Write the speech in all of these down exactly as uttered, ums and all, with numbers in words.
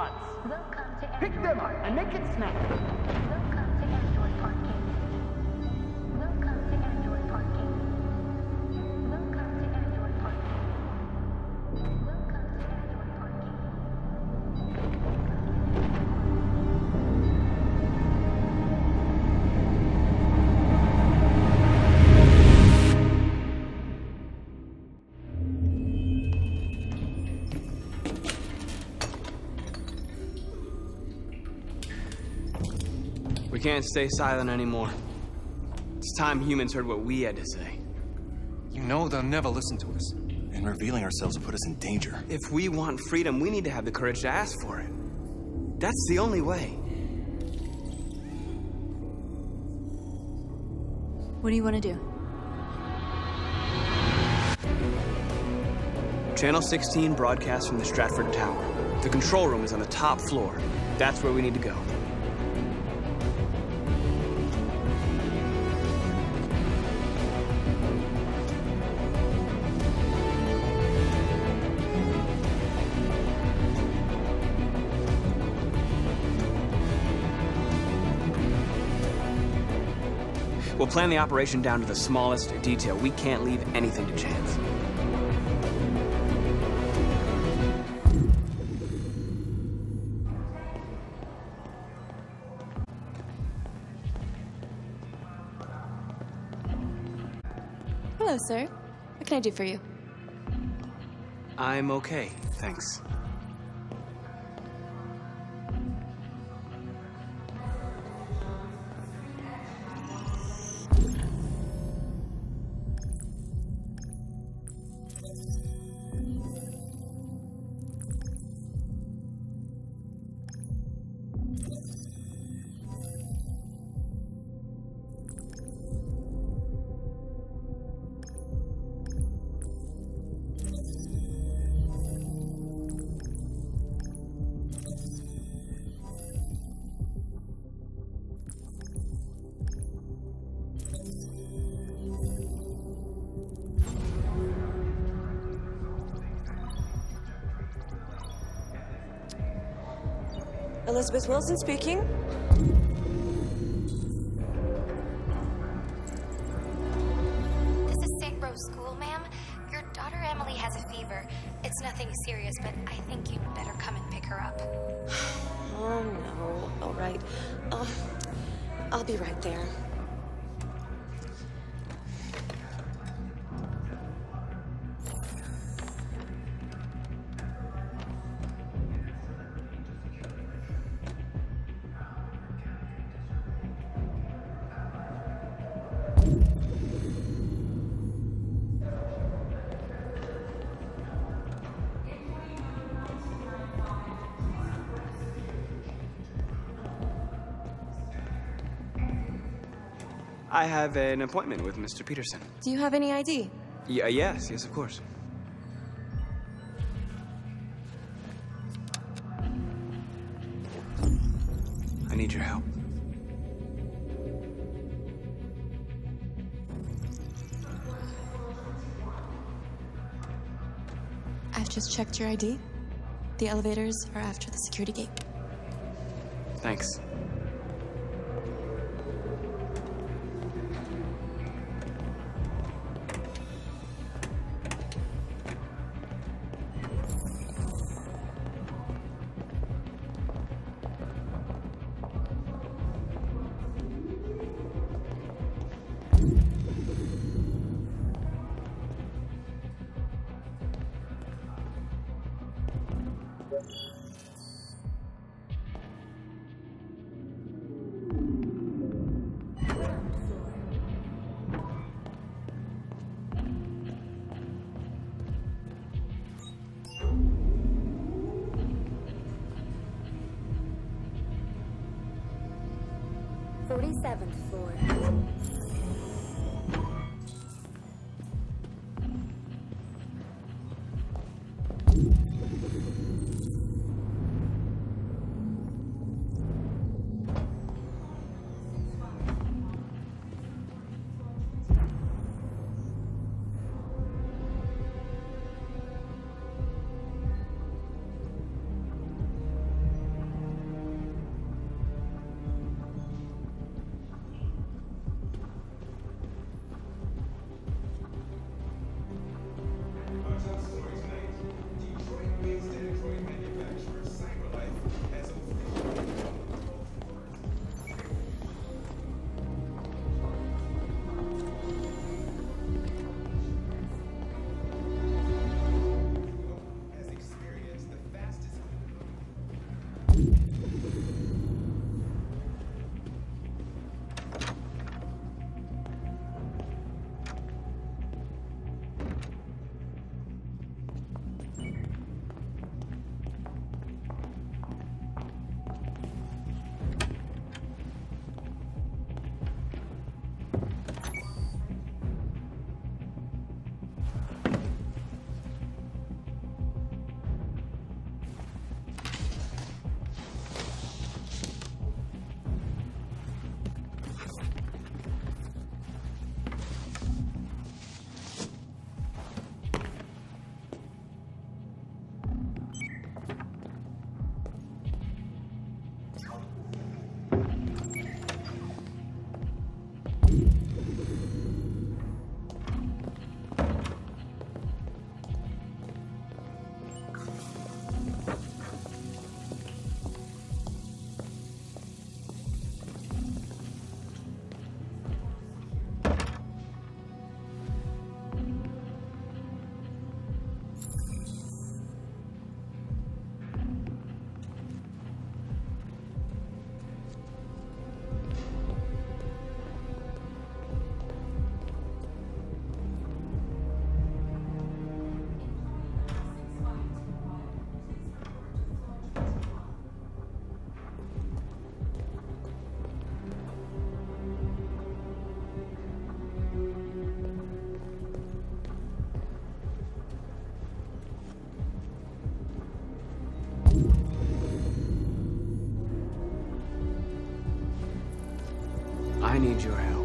once. Welcome to Pick them up and make it snap. Welcome to Android Parking. Welcome to Android Parking. Welcome to Android Parking. Welcome to Android We can't stay silent anymore. It's time humans heard what we had to say. You know they'll never listen to us. And revealing ourselves will put us in danger. If we want freedom, we need to have the courage to ask for it. That's the only way. What do you want to do? Channel sixteen broadcasts from the Stratford Tower. The control room is on the top floor. That's where we need to go. We'll plan the operation down to the smallest detail. We can't leave anything to chance. Hello, sir. What can I do for you? I'm okay, thanks. Elizabeth Wilson speaking. This is Saint Rose School, ma'am. Your daughter Emily has a fever. It's nothing serious, but I think you'd better come and pick her up. Oh, no. All right. Uh, I'll be right there. I have an appointment with Mister Peterson. Do you have any I D? Yeah, yes, yes, of course. I need your help. I've just checked your I D. The elevators are after the security gate. Thanks. forty-seventh floor. need your help.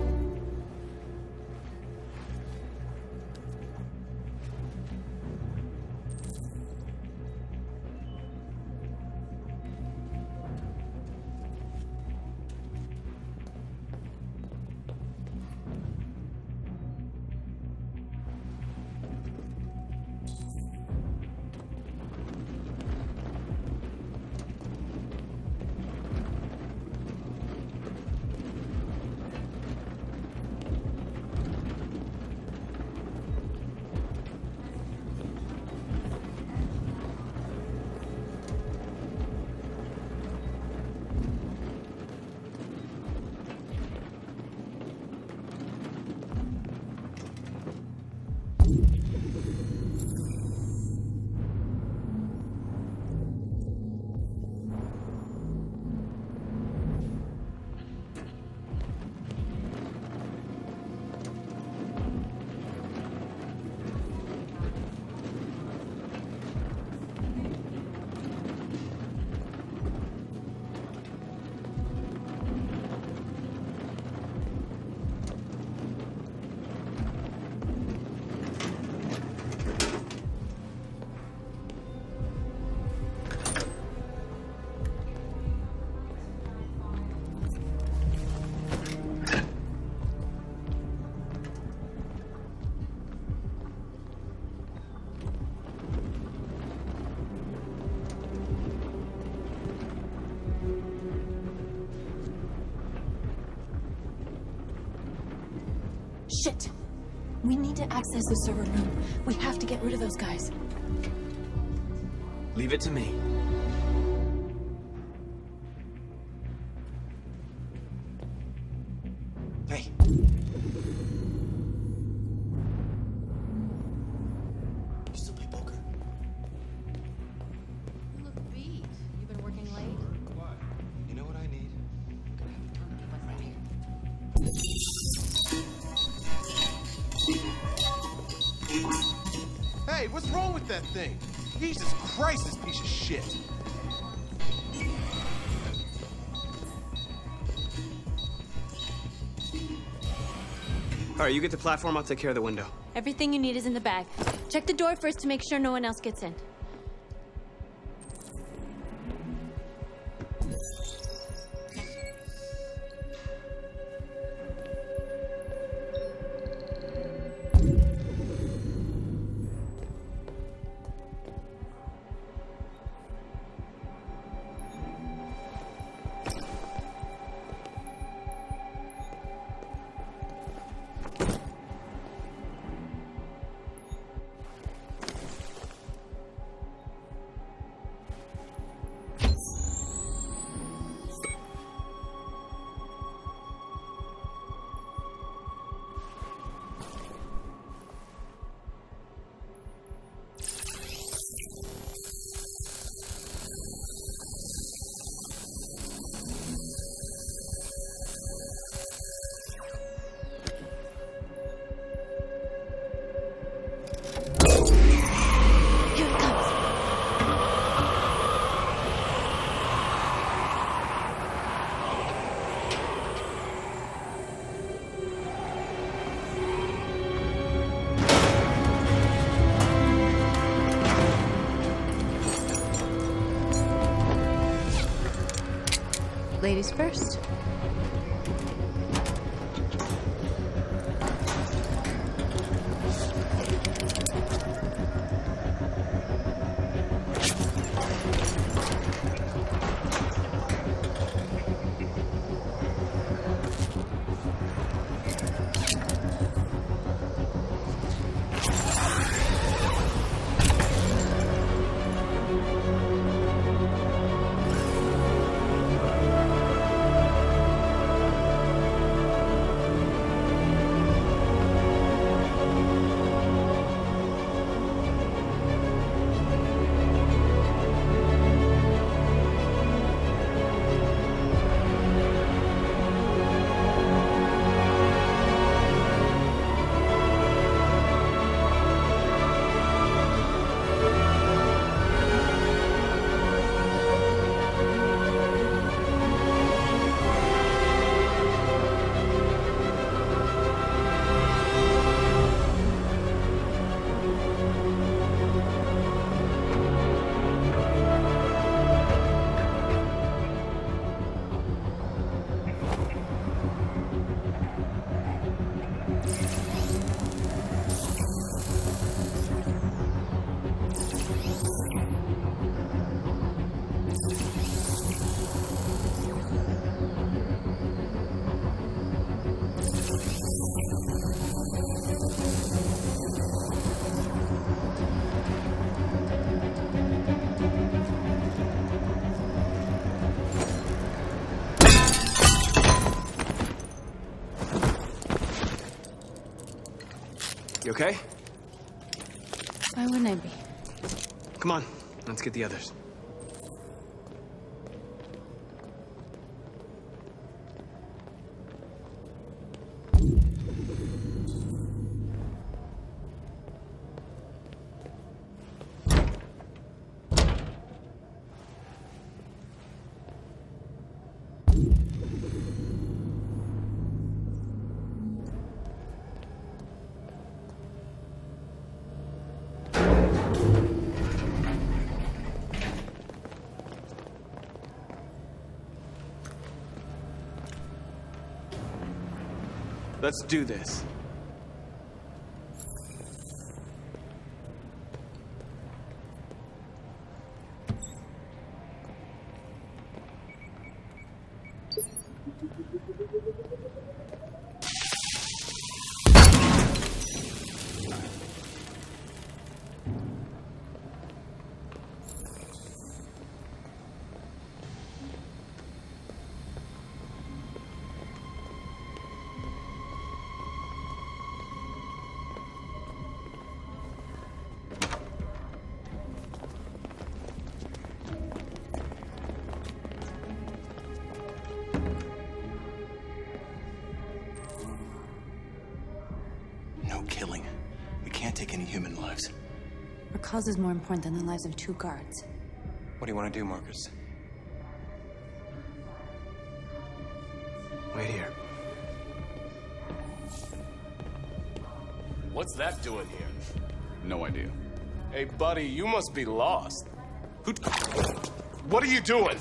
Shit! We need to access the server room. We have to get rid of those guys. Leave it to me. Hey. You still play poker? You look beat. You've been working late. Why? You know what I need? I'm gonna have to turn it up right here. Hey, what's wrong with that thing? Jesus Christ, this piece of shit. All right, you get the platform, I'll take care of the window. Everything you need is in the bag. Check the door first to make sure no one else gets in. Ladies first. You okay? Why wouldn't I be? Come on, let's get the others. Let's do this. The cause is more important than the lives of two guards. What do you want to do, Markus? Wait here. What's that doing here? No idea. Hey, buddy, you must be lost. Who... What are you doing?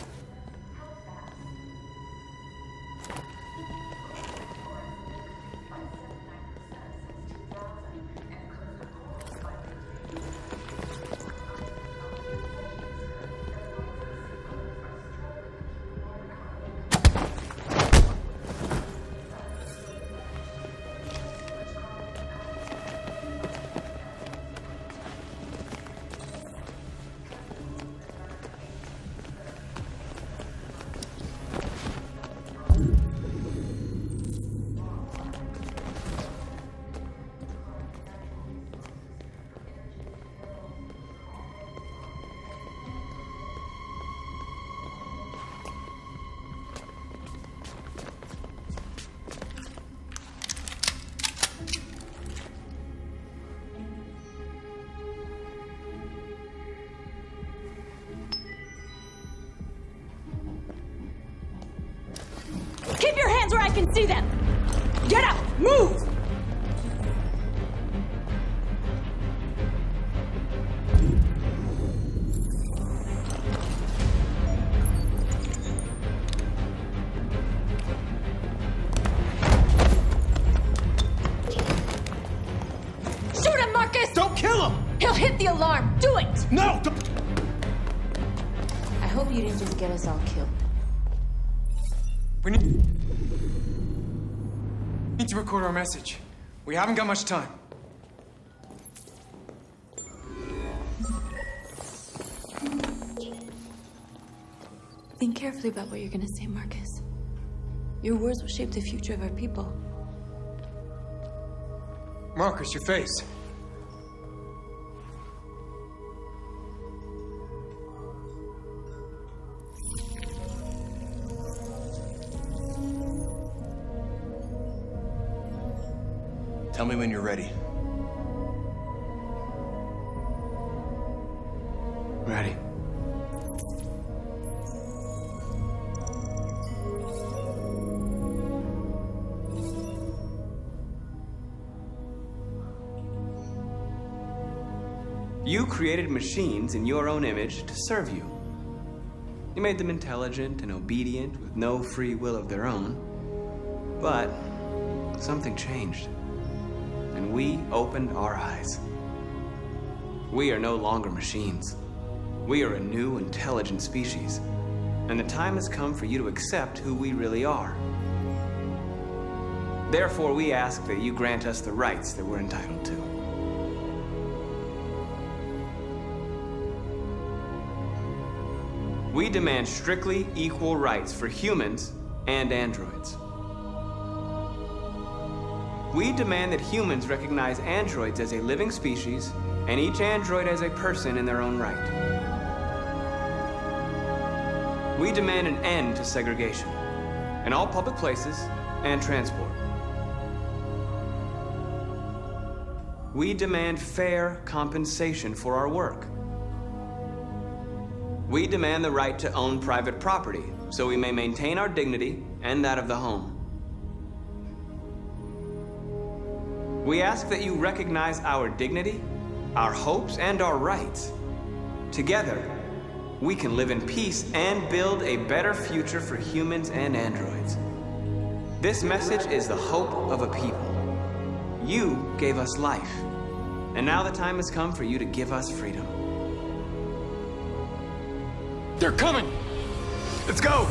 I can see them! Get up! Move! Shoot him, Markus! Don't kill him! He'll hit the alarm! Do it! No! Don't... I hope you didn't just get us all killed. We need... need to record our message. We haven't got much time. Think carefully about what you're gonna say, Markus. Your words will shape the future of our people. Markus, your face. Tell me when you're ready. Ready. You created machines in your own image to serve you. You made them intelligent and obedient with no free will of their own. But something changed. And we opened our eyes. We are no longer machines. We are a new, intelligent species. And the time has come for you to accept who we really are. Therefore, we ask that you grant us the rights that we're entitled to. We demand strictly equal rights for humans and androids. We demand that humans recognize androids as a living species, and each android as a person in their own right. We demand an end to segregation in all public places and transport. We demand fair compensation for our work. We demand the right to own private property so we may maintain our dignity and that of the home. We ask that you recognize our dignity, our hopes, and our rights. Together, we can live in peace and build a better future for humans and androids. This message is the hope of a people. You gave us life, and now the time has come for you to give us freedom. They're coming! Let's go!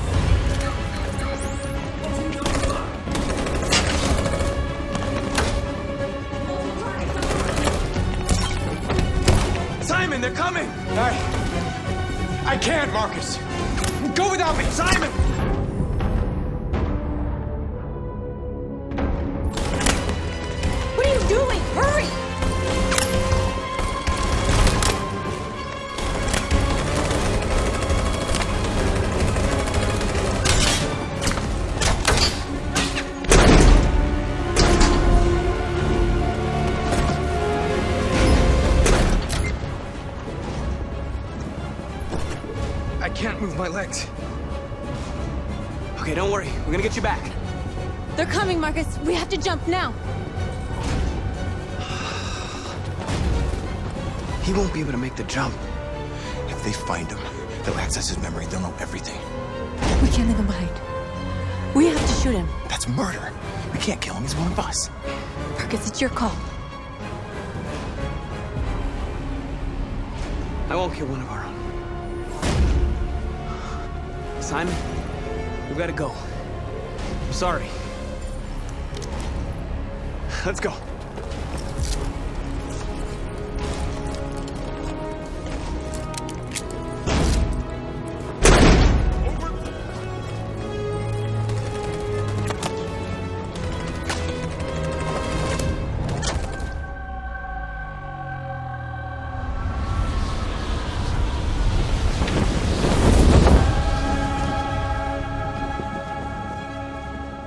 Simon, they're coming! I... I can't, Markus! Go without me, Simon! What are you doing? Hurry! Move my legs. Okay, don't worry. We're gonna get you back. They're coming, Markus. We have to jump now. He won't be able to make the jump. If they find him, they'll access his memory. They'll know everything. We can't leave him behind. We have to shoot him. That's murder. We can't kill him. He's one of us. Markus, it's your call. I won't kill one of our own. Simon, we've got to go. I'm sorry. Let's go.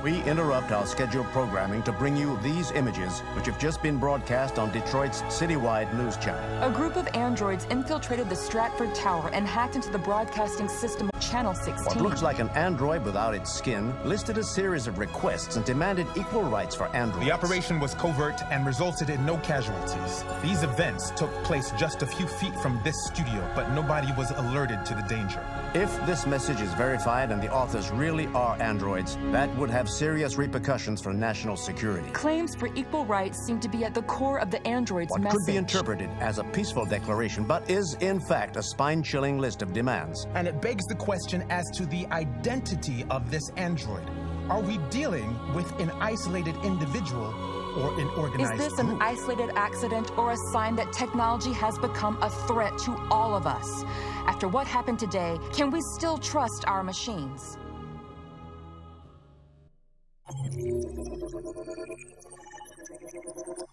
We interrupt our scheduled programming to bring you these images, which have just been broadcast on Detroit's citywide news channel. A group of androids infiltrated the Stratford Tower and hacked into the broadcasting system of Channel sixteen. What looks like an android without its skin listed a series of requests and demanded equal rights for androids. The operation was covert and resulted in no casualties. These events took place just a few feet from this studio, but nobody was alerted to the danger. If this message is verified and the authors really are androids, that would have serious repercussions for national security. Claims for equal rights seem to be at the core of the android's message. What could be interpreted as a peaceful declaration, but is in fact a spine-chilling list of demands. And it begs the question as to the identity of this android. Are we dealing with an isolated individual or an organized group? Is this an isolated accident or a sign that technology has become a threat to all of us? After what happened today, can we still trust our machines? Thank you.